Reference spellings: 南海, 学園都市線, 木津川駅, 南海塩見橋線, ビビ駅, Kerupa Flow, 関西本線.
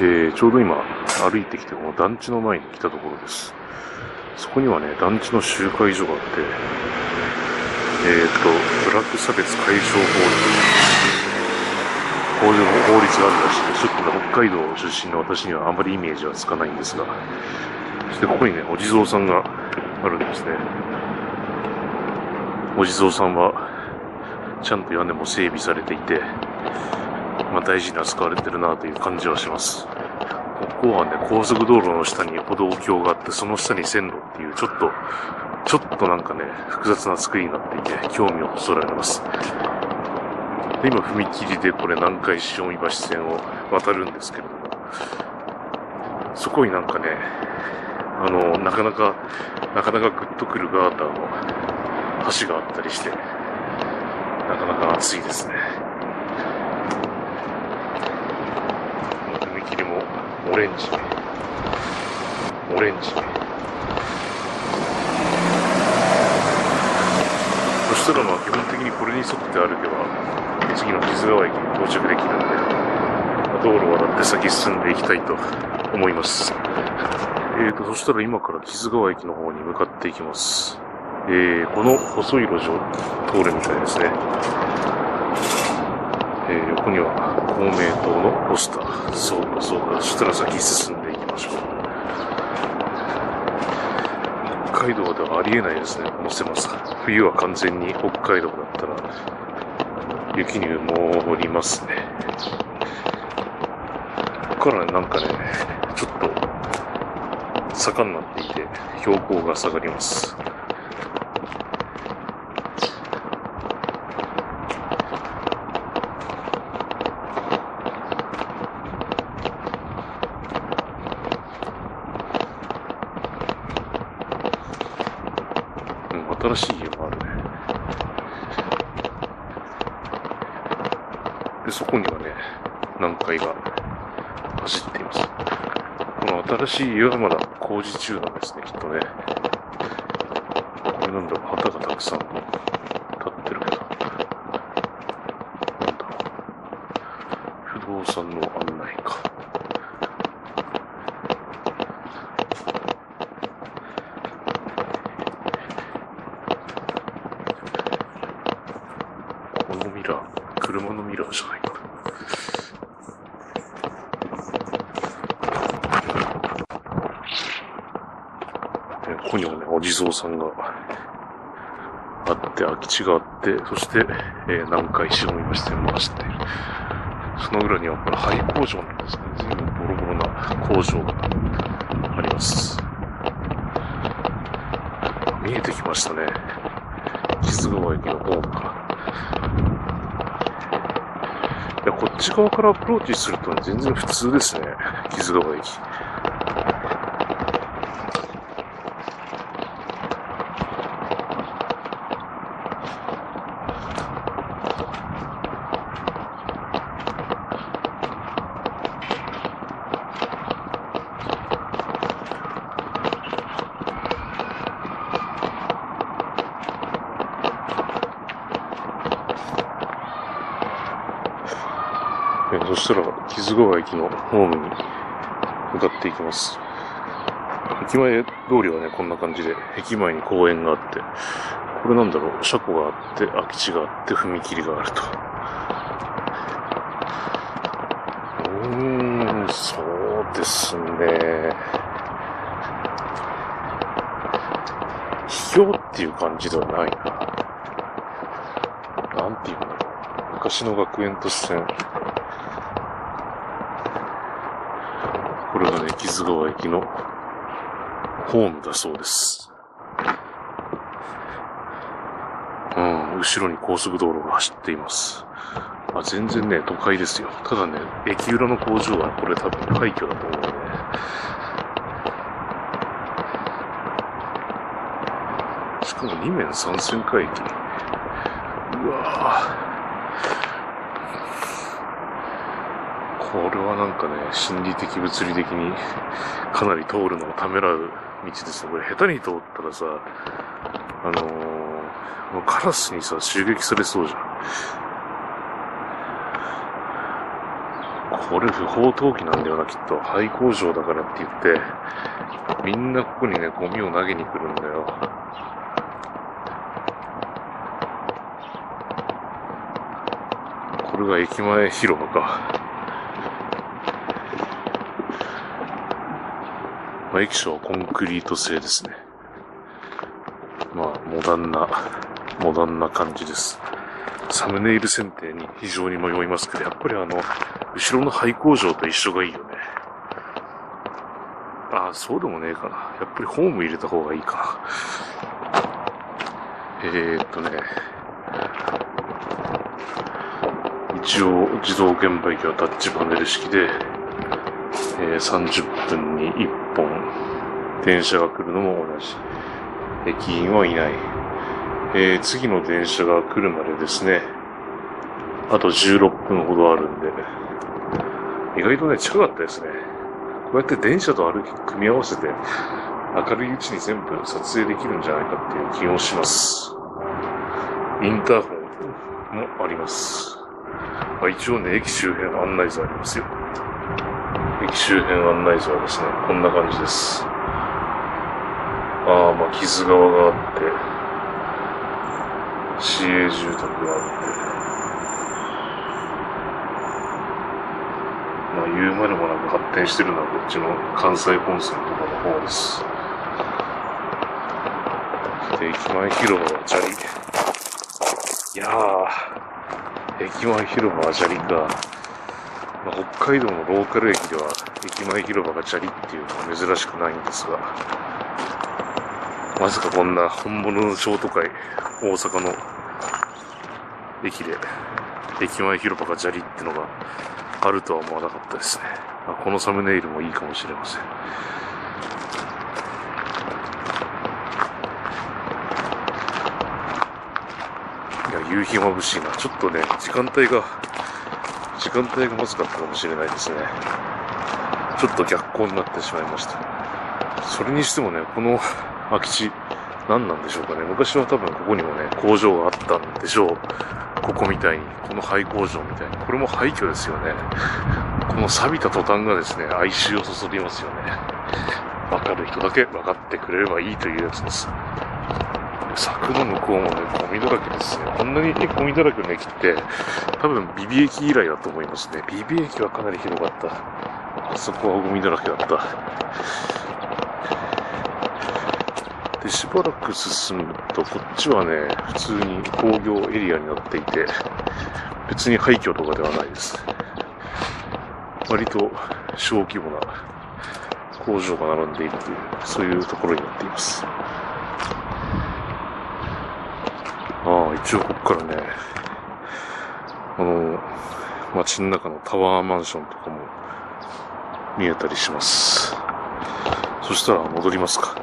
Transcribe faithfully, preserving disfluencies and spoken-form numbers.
えー、ちょうど今歩いてきてこの団地の前に来たところです。そこにはね、団地の集会所があって、えー、っとブラック差別解消法という法律があるらしいです。ちょっとね、北海道出身の私にはあまりイメージはつかないんですが、そしてここにね、お地蔵さんがあるんですね。お地蔵さんはちゃんと屋根も整備されていて、まあ、大事に扱われてるなという感じはします。ここはね、高速道路の下に歩道橋があって、その下に線路っていう、ちょっとちょっとなんかね、複雑な作りになっていて興味をそそられます。で、今踏切でこれ南海塩見橋線を渡るんですけれども、そこになんかね、あのなかなかなかなかグッとくるガーターの橋があったりして、なかなか暑いですね。踏切もオレンジ、オレンジ。そしたらまあ基本的にこれに沿って歩けば次の木津川駅に到着できるので、道路を渡って先進んでいきたいと思います。えーと、そしたら今から木津川駅の方に向かっていきます。えー、この細い路地を通るみたいですね。えー、横には公明党のポスター。そうだそうだ。そしたら先進んでいきましょう。北海道ではありえないですね、この狭さ。冬は完全に北海道だったら雪に埋もりますね。ここからなんかね、ちょっと坂になっていて標高が下がります。新しい家もあるね。で、そこにはね、南海が走っています。この新しい家はまだ工事中なんですね、きっとね。これなんだろう、旗がたくさん立ってるけど。なんだろう。不動産の案内か。車のミラーじゃないか。ここにはね、お地蔵さんがあって、空き地があって、そして、えー、南海塩見橋線も走っている。その裏にはこれ廃工場なんですね。随分ボロボロな工場があります。見えてきましたね、木津川駅のホームから。こっち側からアプローチすると全然普通ですね、木津川駅。そしたら、木津川駅のホームに向かっていきます。駅前通りはね、こんな感じで、駅前に公園があって、これなんだろう、車庫があって、空き地があって、踏切があると。うーん、そうですね。秘境っていう感じではないな。なんていうんだろう。昔の学園都市線。これがね、木津川駅のホームだそうです。うん、後ろに高速道路が走っています。あ、全然ね、都会ですよ。ただね、駅裏の工場はこれ多分廃墟だと思うね。しかもに面さん線か駅。うわぁ。これはなんかね、心理的、物理的にかなり通るのをためらう道ですね。これ下手に通ったらさ、あのー、もうカラスにさ、襲撃されそうじゃん。これ不法投棄なんだよな、きっと。廃工場だからって言って、みんなここにね、ゴミを投げに来るんだよ。これが駅前広場か。まあ、駅舎はコンクリート製ですね。まあ、モダンな、モダンな感じです。サムネイル選定に非常に迷いますけど、やっぱりあの、後ろの廃工場と一緒がいいよね。ああ、そうでもねえかな。やっぱりホーム入れた方がいいかな。えーっとね、一応自動券売機はタッチパネル式で、えー、さんじゅっぷんにいっぽん、電車が来るのも同じ。駅員はいない。えー、次の電車が来るまでですね、あとじゅうろっぷんほどあるんで、意外とね、近かったですね。こうやって電車と歩き組み合わせて、明るいうちに全部撮影できるんじゃないかっていう気もします。インターホンもあります。まあ、一応ね、駅周辺案内図ありますよ。駅周辺案内図はですね、こんな感じです。ああ、まあ、木津川があって、市営住宅があって、まあ、言うまでもなく発展してるのはこっちの関西本線とかの方です。で、駅前広場は砂利。いやー、駅前広場は砂利か。まあ、北海道のローカル駅では駅前広場が砂利っていうのは珍しくないんですが。まさかこんな本物の譲渡会、大阪の駅で、駅前広場が砂利ってのがあるとは思わなかったですね。まあ、このサムネイルもいいかもしれません。いや、夕日眩しいな。ちょっとね、時間帯が、時間帯がまずかったかもしれないですね。ちょっと逆光になってしまいました。それにしてもね、この、空き地、何なんでしょうかね。昔は多分ここにもね、工場があったんでしょう。ここみたいに、この廃工場みたいに。これも廃墟ですよね。この錆びた途端がですね、哀愁をそそりますよね。わかる人だけ分かってくれればいいというやつです。柵の向こうもね、ゴミだらけですね。こんなにゴミだらけの駅って、多分ビビ駅以来だと思いますね。ビビ駅はかなりひどかった。あそこはゴミだらけだった。で、しばらく進むと、こっちはね、普通に工業エリアになっていて、別に廃墟とかではないです。割と小規模な工場が並んでいるという、そういうところになっています。ああ、一応ここからね、あの、街の中のタワーマンションとかも見えたりします。そしたら戻りますか。